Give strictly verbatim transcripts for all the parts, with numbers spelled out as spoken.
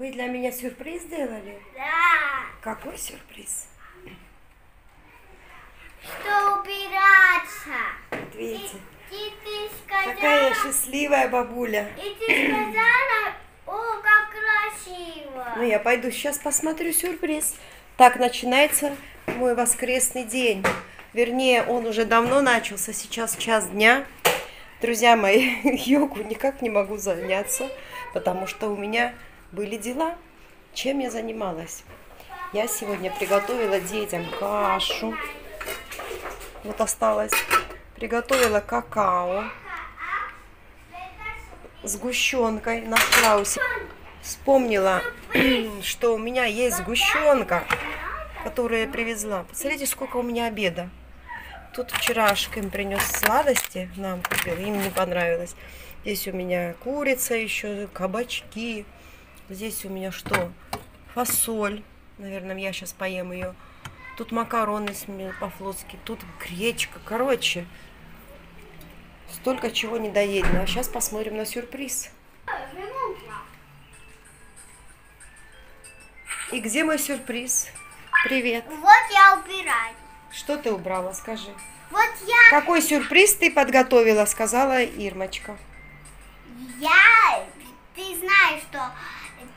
Вы для меня сюрприз сделали? Да. Какой сюрприз? Что убираться. Вот видите. И, и ты сказала, какая счастливая бабуля. И ты сказала, о, как красиво. Ну, я пойду сейчас посмотрю сюрприз. Так начинается мой воскресный день. Вернее, он уже давно начался, сейчас час дня. Друзья мои, йогу никак не могу заняться, потому что у меня были дела. Чем я занималась? Я сегодня приготовила детям кашу. Вот осталось. Приготовила какао с сгущенкой. Нашла у себя. Вспомнила, что у меня есть сгущенка, которую я привезла. Посмотрите, сколько у меня обеда. Тут вчера Шкин принес сладости, нам купил, им не понравилось. Здесь у меня курица еще, кабачки. Здесь у меня что? Фасоль. Наверное, я сейчас поем ее. Тут макароны по-флотски, тут гречка. Короче, столько чего не доедено. А сейчас посмотрим на сюрприз. И где мой сюрприз? Привет. Вот я убираю. Что ты убрала, скажи? Вот я... Какой сюрприз ты подготовила, сказала Ирмочка. Я... Ты знаешь, что...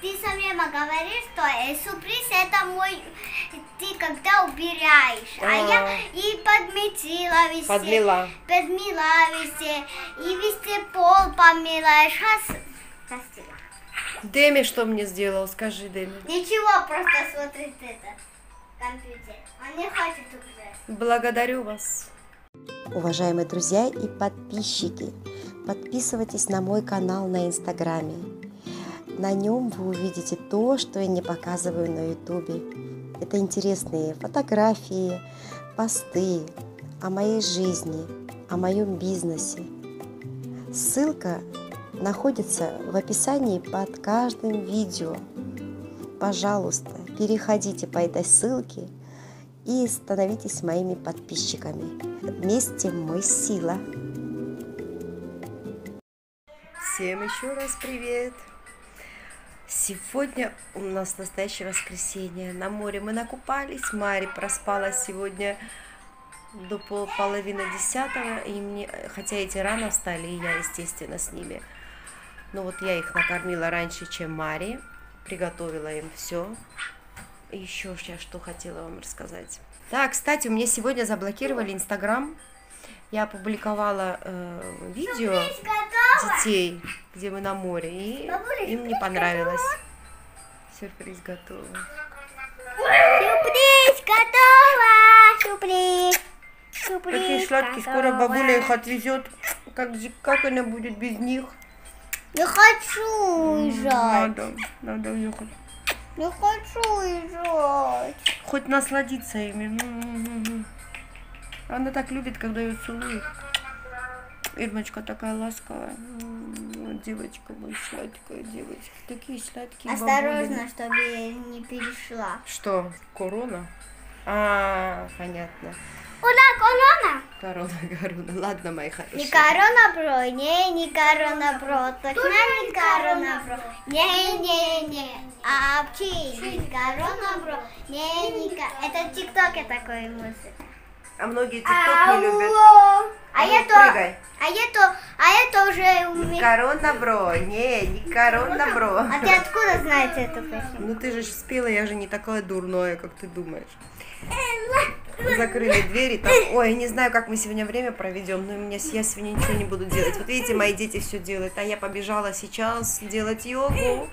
Ты со мной говоришь, что э, сюрприз это мой... Ты когда убираешь. А, -а, -а. а я и подметила везде. Подмела. Подмела везде. И везде пол помела. Сейчас... Деми что мне сделал, скажи, Деми. Ничего, просто смотрит это. Компьютер. Он не хочет убежать. Благодарю вас. Уважаемые друзья и подписчики, подписывайтесь на мой канал на Инстаграме. На нем вы увидите то, что я не показываю на Ютубе. Это интересные фотографии, посты о моей жизни, о моем бизнесе. Ссылка находится в описании под каждым видео. Пожалуйста, переходите по этой ссылке и становитесь моими подписчиками. Вместе мы сила. Всем еще раз привет. Сегодня у нас настоящее воскресенье. На море мы накупались. Мария проспала сегодня до пол, половины десятого. И мне, хотя эти рано встали, и я, естественно, с ними. Но вот я их накормила раньше, чем Мария. Приготовила им все. Еще сейчас что хотела вам рассказать. Да, кстати, у меня сегодня заблокировали Инстаграм. Я опубликовала э, видео детей, где мы на море, и бабуля, им не понравилось. Готова? Сюрприз готов. Сюрприз готова! Сюрприз! Сюрприз Такие сладкие, готова. Скоро бабуля их отвезет. Как, как она будет без них? Не хочу уезжать. Надо, надо уехать. Не хочу уезжать. Хоть насладиться ими. Она так любит, когда ее целуют. Ирмочка такая ласковая. Девочка моя, сладкая девочка. Такие сладкие. Осторожно, бабули. Чтобы я не перешла. Что? Корона? А, понятно. Ура, корона? Корона, корона. Ладно, мои хорошие. Не корона, бро. Не, не корона, бро. Точно не корона, бро. Не, не, не. А вообще не корона, бро. Не, не корона. Это тикток я такой музыка. А многие тикток не любят. А я то, а я то, а я то уже умею. Корона, бро, не, не корона, бро. А ты откуда знаешь эту песню? Ну ты же спела, я же не такая дурная, как ты думаешь. Закрыли двери, там, ой, не знаю, как мы сегодня время проведем, но у меня, я сегодня ничего не буду делать. Вот видите, мои дети все делают, а я побежала сейчас делать йогу.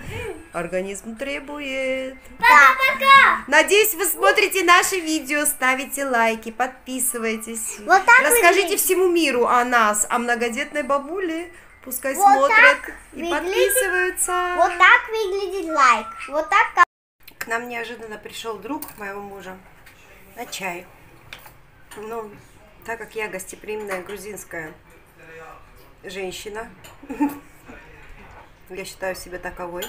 Организм требует. Пока-пока! Надеюсь, вы смотрите наши видео, ставите лайки, подписывайтесь. Вот так расскажите всему миру о нас, о многодетной бабуле. Пускай вот смотрят и выглядит, подписываются. Вот так выглядит лайк. Вот так. К нам неожиданно пришел друг моего мужа. На чай. Ну, так как я гостеприимная грузинская женщина, я считаю себя таковой,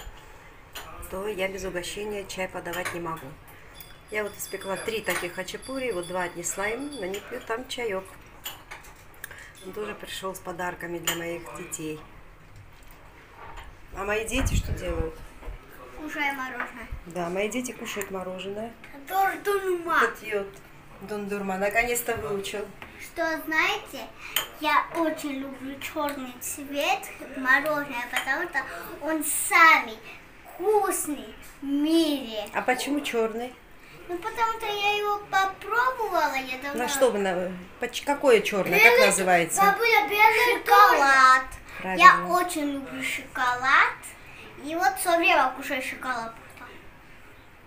то я без угощения чай подавать не могу. Я вот испекла три таких хачапури, вот два отнесла им, на них пьют там чаек. Он тоже пришел с подарками для моих детей. А мои дети что делают? Кушаю мороженое. Да, мои дети кушают мороженое. Дондурма. Дондурма. Наконец-то выучил. Что, знаете, я очень люблю черный цвет мороженое, потому что он самый вкусный в мире. А почему черный? Ну, потому что я его попробовала. Я давно... На что вы? На... Какое черное? Белый... Как называется? Бабуля, белый шоколад. Правильно. Я очень люблю шоколад. И вот все время кушаю шоколад.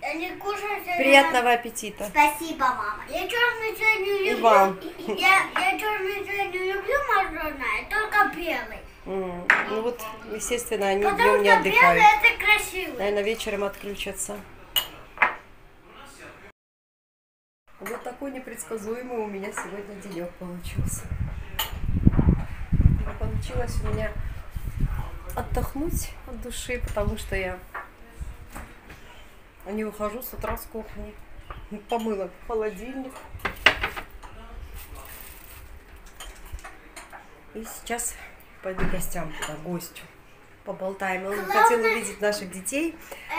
Я кушаю, приятного я... аппетита. Спасибо, мама. Я черный чай не люблю. И вам. Я, я черный чай не люблю мороженое, только белый. Mm. Ну вот, естественно, они днем не отдыхают. Белый, это красиво. Наверное, вечером отключатся. Вот такой непредсказуемый у меня сегодня денек получился. Получилось у меня отдохнуть от души, потому что я не выхожу с утра с кухни. Помыла холодильник. И сейчас пойду к гостям, туда, гостю. Поболтаем. Он хотел увидеть наших детей,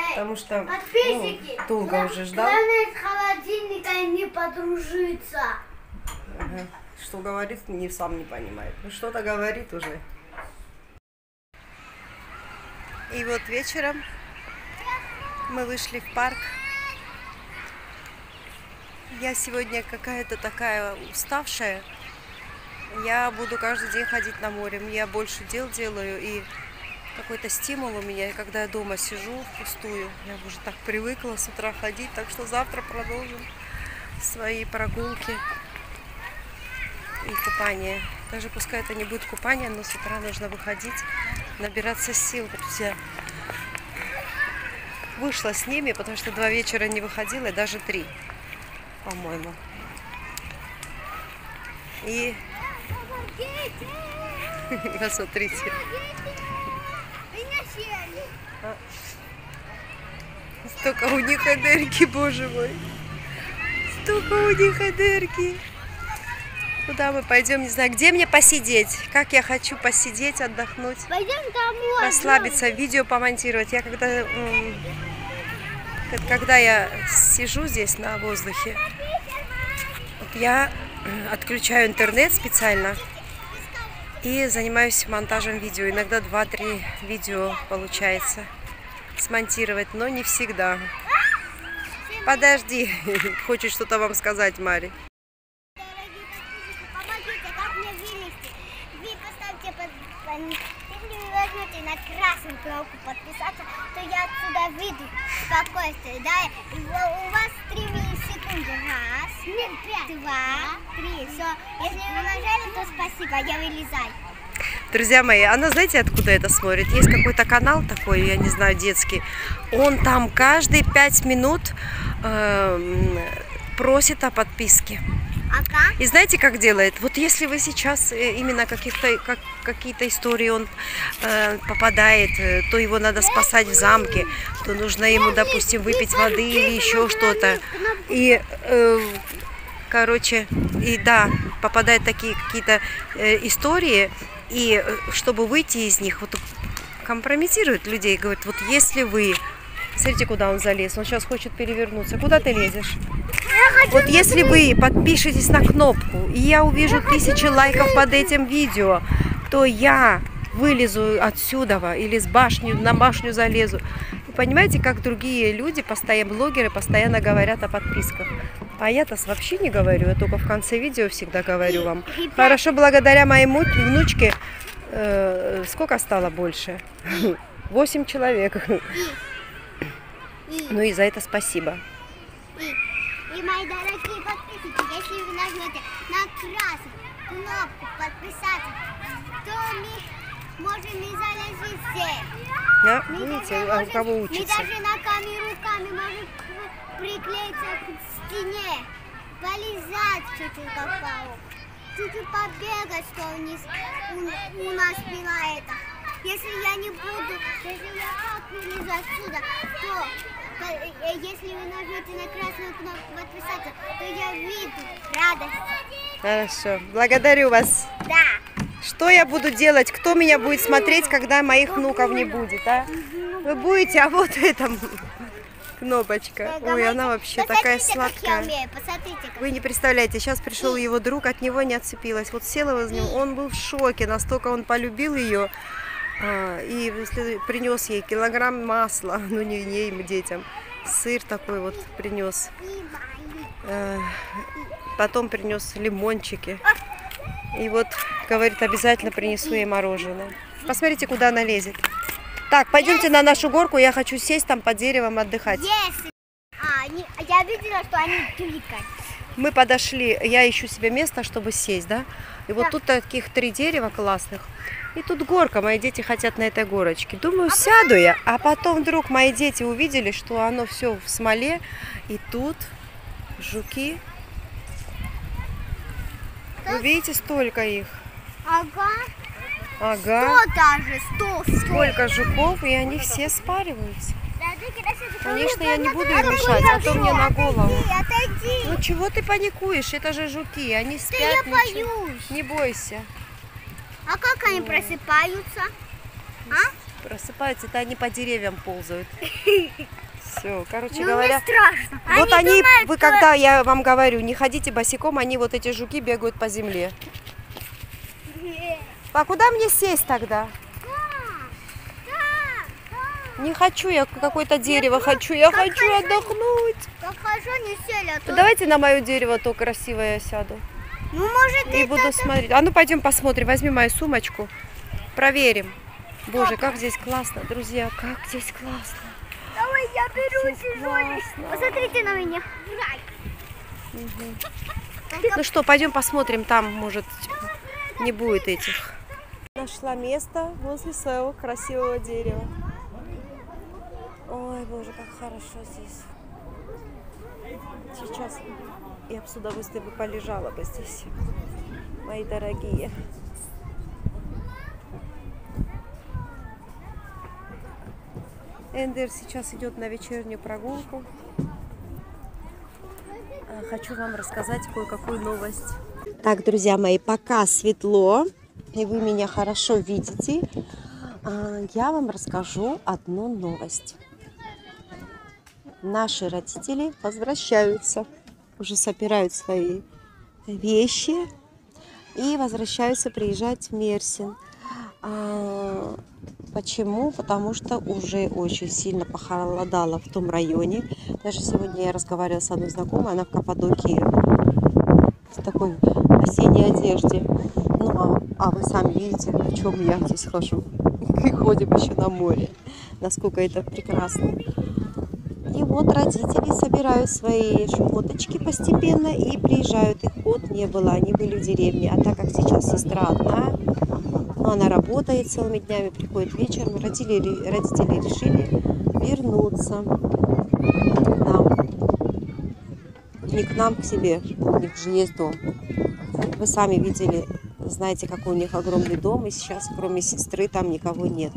потому что ну, долго уже ждал. Главное, с холодильника не подружиться. Ага. Что говорит, не, сам не понимает. Ну, что-то говорит уже. И вот вечером мы вышли в парк. Я сегодня какая-то такая уставшая. Я буду каждый день ходить на море. Я больше дел делаю, и какой-то стимул у меня. И когда я дома сижу впустую, я уже так привыкла с утра ходить. Так что завтра продолжим свои прогулки и купание. Даже пускай это не будет купание, но с утра нужно выходить, набираться сил. Друзья, вышла с ними, потому что два вечера не выходила, и даже три, по-моему. И... Посмотрите. Столько у них энергии, боже мой. Столько у них энергии. Куда мы пойдем? Не знаю, где мне посидеть. Как я хочу посидеть, отдохнуть. Пойдем домой. Расслабиться, видео помонтировать. Я когда, когда я сижу здесь на воздухе, я отключаю интернет специально и занимаюсь монтажем видео. Иногда два-три видео получается смонтировать, но не всегда. Подожди, хочет что-то вам сказать, Мария. Красную кнопку подписаться, то я отсюда выйду спокойствие, да? И у вас три секунды. Раз, нет, пять, два, три. Все. Если вы нажали, то спасибо, я вылезаю. Друзья мои, она знаете, откуда это смотрит? Есть какой-то канал такой, я не знаю, детский. Он там каждые пять минут э, просит о подписке. И знаете, как делает? Вот если вы сейчас именно каких-то как, какие-то истории он э, попадает, то его надо спасать в замке, то нужно ему, допустим, выпить воды или еще что-то. И, э, короче, и да, попадают такие какие-то э, истории, и чтобы выйти из них, вот компрометирует людей, говорит, вот если вы... Смотрите, куда он залез. Он сейчас хочет перевернуться. Куда ты лезешь? Вот если вы подпишетесь на кнопку, и я увижу тысячи лайков под этим видео, то я вылезу отсюда или с башню, на башню залезу. И понимаете, как другие люди, постоянно блогеры, постоянно говорят о подписках. А я-то вообще не говорю, я только в конце видео всегда говорю вам. Хорошо, благодаря моей внучке, э, сколько стало больше? восемь человек. И... Ну и за это спасибо. И, и мои дорогие подписчики, если вы нажмете на красную кнопку подписаться, то мы можем не залезть все. Да, мы видите, а можем, у кого учится. Мы даже ногами и руками можем приклеиться к стене, полезать чуть-чуть как паук, чуть-чуть побегать, что у нас, у, у нас была это. Если я не буду, если я как вылезу отсюда, то если вы нажмете на красную кнопку подписаться, то я выйду. Радость. Хорошо. Благодарю вас. Да. Что я буду делать? Кто меня будет смотреть, когда моих внуков не будет, а? Вы будете, а вот эта кнопочка. Ой, она вообще такая сладкая. Вы не представляете, сейчас пришел его друг, от него не отцепилась. Вот села возле него, он был в шоке, настолько он полюбил ее. И принес ей килограмм масла, ну не ей, детям. Сыр такой вот принес. Потом принес лимончики. И вот, говорит, обязательно принесу ей мороженое. Посмотрите, куда она лезет. Так, пойдемте yes. на нашу горку, я хочу сесть там под деревом отдыхать. Yes. А, они, я видела, что они тюликают. Мы подошли, я ищу себе место, чтобы сесть, да? И вот да. тут таких три дерева классных. И тут горка, мои дети хотят на этой горочке. Думаю, а сяду потом... я, а потом вдруг мои дети увидели, что оно все в смоле. И тут жуки. Вы видите, столько их. Ага. Ага. Сто даже, сто, сто. Сколько жуков, и они все спариваются. Конечно, я не буду их мешать, а то мне на голову. Отойди. Ну чего ты паникуешь? Это же жуки, они спят. Да я боюсь. Не бойся. А как они Ой. просыпаются? А? Просыпаются, это они по деревьям ползают. Все, короче ну, говоря, страшно. Вот они, они думают, вы что... когда я вам говорю, не ходите босиком, они вот эти жуки бегают по земле. Нет. А куда мне сесть тогда? Да, да, да. Не хочу я какое-то дерево, Нет, хочу, я хочу хожу, отдохнуть. Как хожу, не сели, а то... Давайте на мое дерево то красивое я сяду. Ну, может, и буду это... смотреть. А ну пойдем посмотрим, возьми мою сумочку, проверим. Боже, как здесь классно, друзья, как здесь классно. Ой, я беру тяжелый. Посмотрите на меня. Угу. Ну что, пойдем посмотрим, там, может, не будет этих. Нашла место возле своего красивого дерева. Ой, боже, как хорошо здесь. Сейчас я бы с удовольствием полежала бы здесь, мои дорогие. Эндер сейчас идет на вечернюю прогулку. Хочу вам рассказать кое-какую новость. Так, друзья мои, пока светло, и вы меня хорошо видите, я вам расскажу одну новость. Наши родители возвращаются, уже собирают свои вещи и возвращаются приезжать в Мерсин. Почему? Потому что уже очень сильно похолодало в том районе. Даже сегодня я разговаривала с одной знакомой, она в Каппадокии в такой осенней одежде. Ну, а, а вы сами видите, на чем я здесь хожу. И ходим еще на море. Насколько это прекрасно. И вот родители собирают свои шмоточки постепенно и приезжают. Их год не было, они были в деревне. А так как сейчас сестра одна, она работает целыми днями, приходит вечером. Родители, родители решили вернуться к нам. Не к нам, к себе. У них же есть дом. Вы сами видели, знаете, какой у них огромный дом. И сейчас, кроме сестры, там никого нет.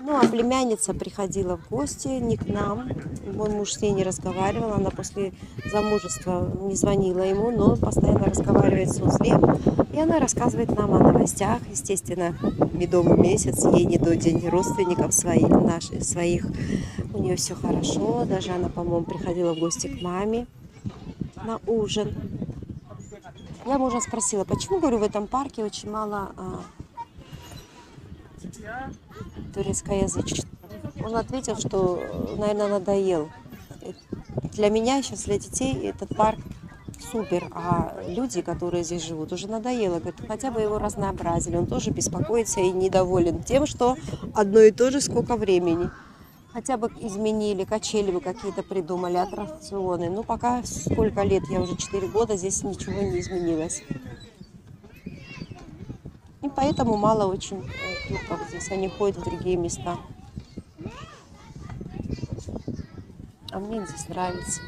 Ну, а племянница приходила в гости не к нам. Мой муж с ней не разговаривал. Она после замужества не звонила ему, но постоянно разговаривает с узлем. И она рассказывает нам о новостях. Естественно, медовый месяц, ей не до день родственников своих, наших, своих. У нее все хорошо. Даже она, по-моему, приходила в гости к маме на ужин. Я мужа спросила, почему, говорю, в этом парке очень мало... турецкоязычный. Он ответил, что, наверное, надоел. Для меня сейчас, для детей, этот парк супер, а люди, которые здесь живут, уже надоело. Говорит, хотя бы его разнообразили. Он тоже беспокоится и недоволен тем, что одно и то же сколько времени. Хотя бы изменили, качели бы какие-то придумали, аттракционы. Но пока сколько лет, я уже четыре года, здесь ничего не изменилось. И поэтому мало очень клубов здесь, они ходят в другие места. А мне здесь нравится.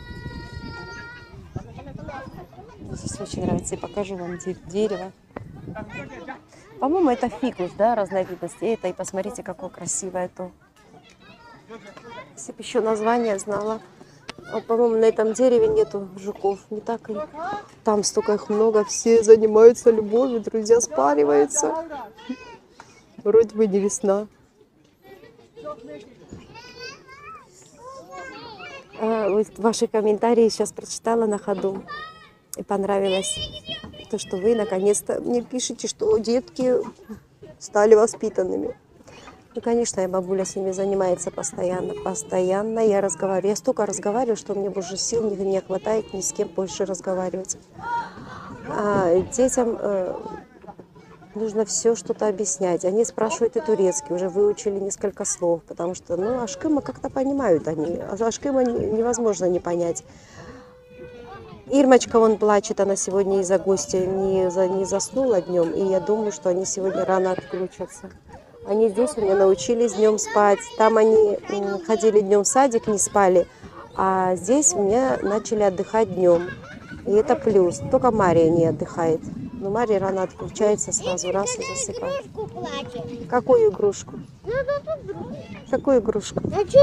Мне здесь очень нравится. Я покажу вам дерево. По-моему, это фикус, да, разновидность. И это, и посмотрите, какое красивое то. Если бы еще название знала. А, по-моему, на этом дереве нету жуков. Не так и там столько их много. Все занимаются любовью, друзья спариваются. Вроде бы не весна. А, вот ваши комментарии сейчас прочитала на ходу. И понравилось то, что вы наконец-то мне пишете, что детки стали воспитанными. Ну, конечно, я бабуля с ними занимается постоянно, постоянно я разговариваю. Я столько разговариваю, что мне уже сил не, не хватает ни с кем больше разговаривать. А детям э, нужно все что-то объяснять. Они спрашивают и турецкий, уже выучили несколько слов, потому что, ну, ашкыма как-то понимают они, ашкыма невозможно не понять. Ирмочка, он плачет, она сегодня из-за гостя не, за, не заснула днем, и я думаю, что они сегодня рано отключатся. Они здесь у меня научились днем спать. Там они ходили днем в садик, не спали. А здесь у меня начали отдыхать днем. И это плюс. Только Мария не отдыхает. Но Мария рано отключается сразу, раз и засыпает. Какую игрушку? Какую игрушку? Все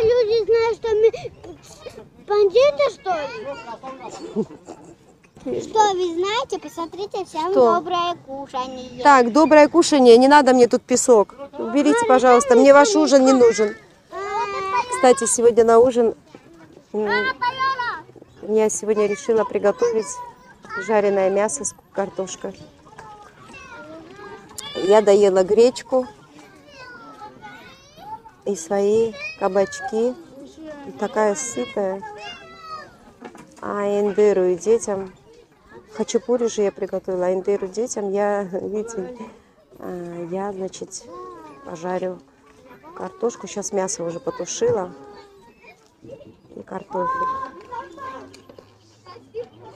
люди знают, что мы бандиты, что ли? Что вы знаете, посмотрите, всем что? Доброе кушанье. Так, доброе кушанье, не надо мне тут песок. Уберите, пожалуйста, мне ваш ужин не нужен. Кстати, сегодня на ужин я сегодня решила приготовить жареное мясо с картошкой. Я доела гречку и свои кабачки. И такая сытая. А индыру и детям... Хачапури же я приготовила, а индейру детям я, видите, я, значит, пожарю картошку. Сейчас мясо уже потушила и картофель.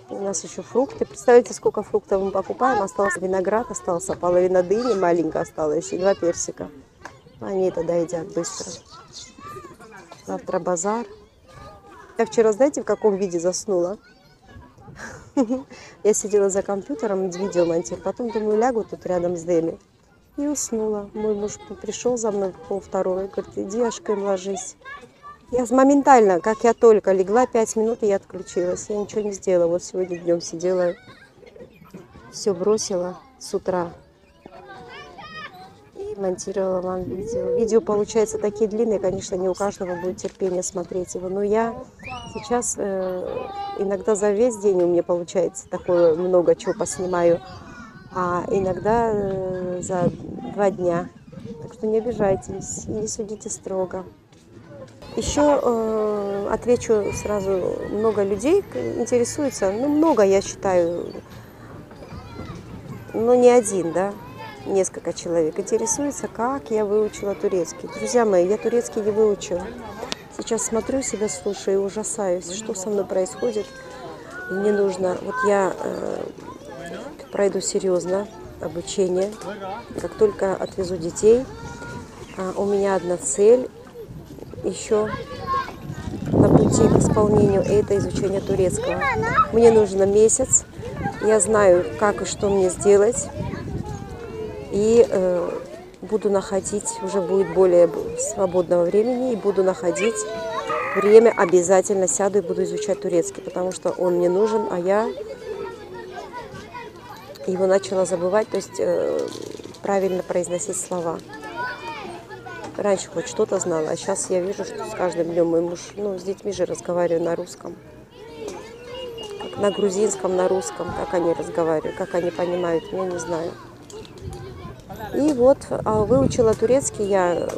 У нас еще фрукты. Представляете, сколько фруктов мы покупаем. Остался виноград, остался половина дыни, маленькая осталась, и два персика. Они это доедят быстро. Завтра базар. Я вчера, знаете, в каком виде заснула? Я сидела за компьютером, видеомонтир, потом думаю, лягу тут рядом с Дели. И уснула. Мой муж пришел за мной в полвторого и говорит, иди, ашкым, ложись. Я моментально, как я только легла, пять минут, и я отключилась. Я ничего не сделала. Вот сегодня днем сидела, все бросила с утра. И монтировала вам видео. Видео, получается, такие длинные, конечно, не у каждого будет терпение смотреть его. Но я сейчас... Э Иногда за весь день у меня получается такое много чего поснимаю, а иногда за два дня. Так что не обижайтесь и не судите строго. Еще э, отвечу сразу, много людей интересуется, ну много, я считаю, но не один, да, несколько человек интересуется, как я выучила турецкий. Друзья мои, я турецкий не выучила. Сейчас смотрю себя, слушаю и ужасаюсь, что со мной происходит. Мне нужно, вот я э, пройду серьезно обучение, как только отвезу детей. Э, у меня одна цель еще на пути к исполнению, это изучение турецкого. Мне нужно месяц, я знаю, как и что мне сделать. И... Э, буду находить, уже будет более свободного времени, и буду находить время, обязательно сяду и буду изучать турецкий, потому что он мне нужен, а я его начала забывать, то есть э, правильно произносить слова. Раньше хоть что-то знала, а сейчас я вижу, что с каждым днем мой муж, ну, с детьми же разговариваю на русском, как на грузинском, на русском, как они разговаривают, как они понимают, я не знаю. И вот выучила турецкий я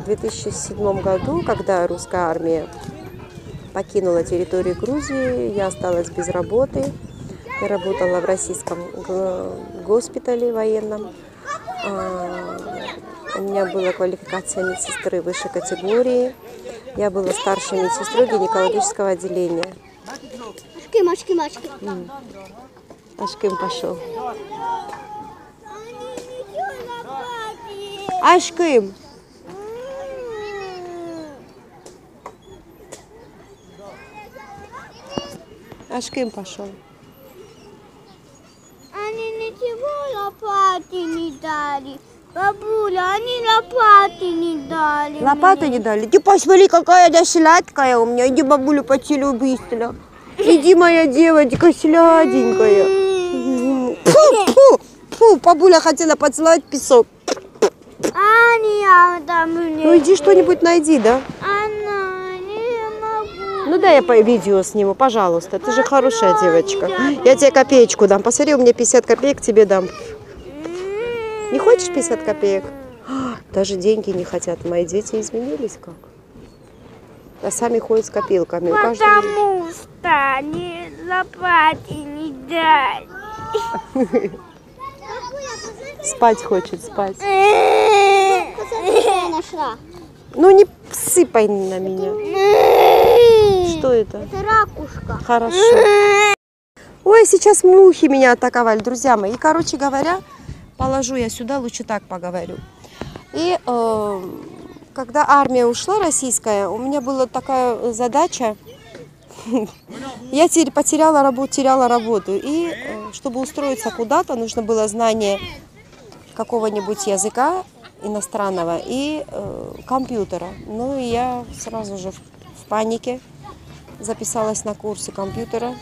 в две тысячи седьмом году, когда русская армия покинула территорию Грузии, я осталась без работы. Я работала в российском госпитале военном. У меня была квалификация медсестры высшей категории. Я была старшей медсестрой гинекологического отделения. Ашким, ашким, ашким. Ашким пошел. Ашкым. Ашкым пошел. Они ничего лопаты не дали. Бабуля, они лопаты не дали. Лопаты мне не дали? Ты посмотри, какая она сладкая у меня. Иди бабулю поцелуй быстро. Иди, моя девочка сладенькая. Фу, фу, бабуля хотела поцеловать песок. А не там мне. Ну иди что-нибудь найди, да? Она не могу. Ну дай я по видео сниму, пожалуйста. Ты же хорошая девочка. Я тебе копеечку дам. Посмотри, у меня пятьдесят копеек тебе дам. Не хочешь пятьдесят копеек? Даже деньги не хотят. Мои дети изменились как. А сами ходят с копилками. Потому что они лопаты не дали. Спать хочет, спать. Ну не сыпай на меня. Что это? Это ракушка. Хорошо. Ой, сейчас мухи меня атаковали, друзья мои. И, короче говоря, положу я сюда, лучше так поговорю. И э, когда армия ушла российская, у меня была такая задача. Я потеряла работу, теряла работу. И э, чтобы устроиться куда-то, нужно было знание какого-нибудь языка иностранного и э, компьютера. Ну и я сразу же в, в панике записалась на курсы компьютера,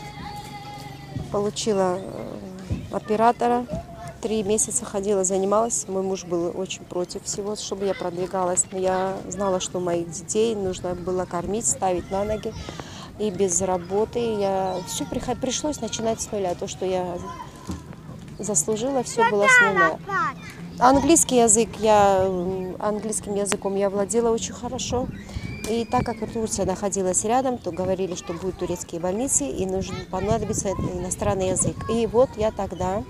получила э, оператора. Три месяца ходила, занималась. Мой муж был очень против всего, чтобы я продвигалась. Но я знала, что моих детей нужно было кормить, ставить на ноги. И без работы я все приход... пришлось начинать с нуля. То, что я заслужила, все было с нуля. Английский язык я... Английским языком я владела очень хорошо. И так как Турция находилась рядом, то говорили, что будут турецкие больницы, и нужно понадобится иностранный язык. И вот я тогда...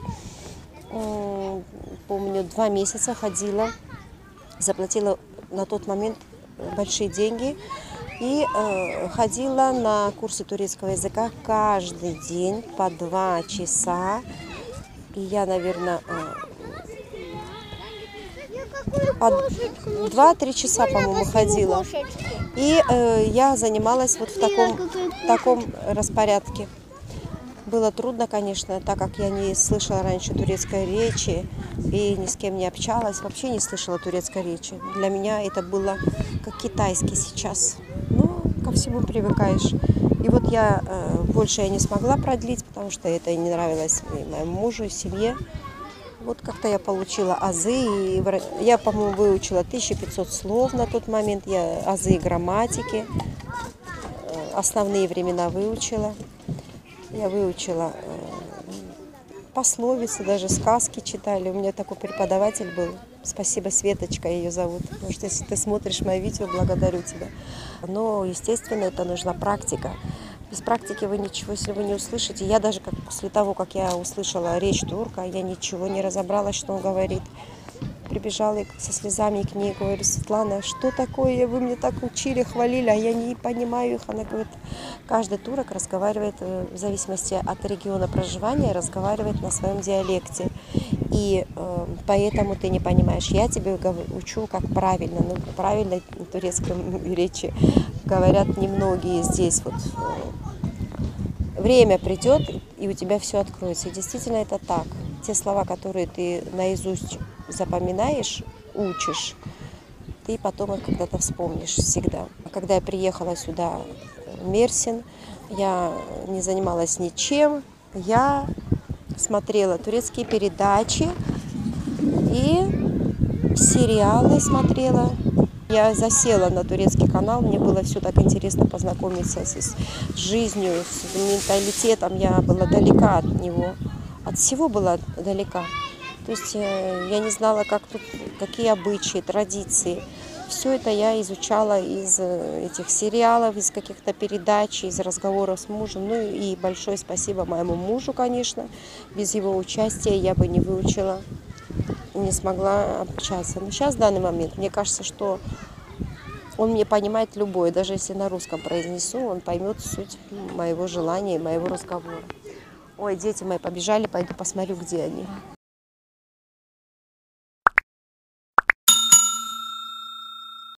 помню, два месяца ходила, заплатила на тот момент большие деньги и э, ходила на курсы турецкого языка каждый день по два часа. И я, наверное, два-три часа, по-моему, ходила. И э, я занималась вот в таком, таком распорядке. Было трудно, конечно, так как я не слышала раньше турецкой речи и ни с кем не общалась, вообще не слышала турецкой речи. Для меня это было как китайский сейчас. Ну, ко всему привыкаешь. И вот я э, больше я не смогла продлить, потому что это не нравилось и моему мужу, и семье. Вот как-то я получила азы, и я, по-моему, выучила тысячу пятьсот слов на тот момент, я азы грамматики, основные времена выучила. Я выучила пословицы, даже сказки читали. У меня такой преподаватель был. Спасибо, Светочка ее зовут. Потому что если ты смотришь мои видео, благодарю тебя. Но, естественно, это нужна практика. Без практики вы ничего, если вы не услышите. Я даже как, после того, как я услышала речь турка, я ничего не разобрала, что он говорит. Прибежала со слезами к ней, говорю: Светлана, что такое, вы мне так учили, хвалили, а я не понимаю их. Она говорит, каждый турок разговаривает, в зависимости от региона проживания, разговаривает на своем диалекте. И э, поэтому ты не понимаешь. Я тебе учу, как правильно. Ну, правильно на турецком речи говорят немногие здесь. Вот, время придет, и у тебя все откроется. И действительно это так. Те слова, которые ты наизусть запоминаешь, учишь, ты потом их когда-то вспомнишь всегда. Когда я приехала сюда, в Мерсин, я не занималась ничем. Я смотрела турецкие передачи и сериалы смотрела. Я засела на турецкий канал, мне было все так интересно познакомиться с, с жизнью, с менталитетом. Я была далека от него, от всего была далека. То есть я не знала, как тут, какие обычаи, традиции. Все это я изучала из этих сериалов, из каких-то передач, из разговоров с мужем. Ну и большое спасибо моему мужу, конечно. Без его участия я бы не выучила, не смогла общаться. Но сейчас, в данный момент, мне кажется, что он мне понимает любой. Даже если на русском произнесу, он поймет суть моего желания и моего разговора. Ой, дети мои побежали, пойду посмотрю, где они.